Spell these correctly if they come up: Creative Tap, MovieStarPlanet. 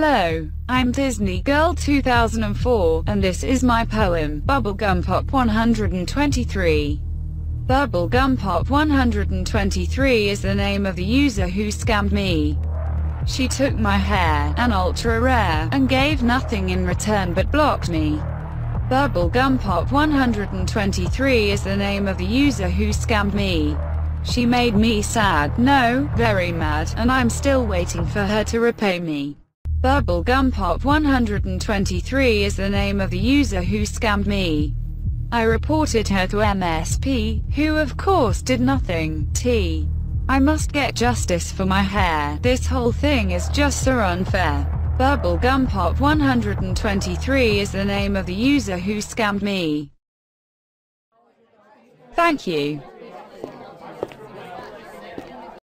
Hello, I'm Disney Girl 2004, and this is my poem, Bubblegum Pop 123. Bubblegum Pop 123 is the name of the user who scammed me. She took my hair, an ultra rare, and gave nothing in return but blocked me. Bubblegum Pop 123 is the name of the user who scammed me. She made me sad, no, very mad, and I'm still waiting for her to repay me. Bubblegum Pop 123 is the name of the user who scammed me. I reported her to MSP, who of course did nothing. I must get justice for my hair. This whole thing is just so unfair. Bubblegum Pop 123 is the name of the user who scammed me. Thank you.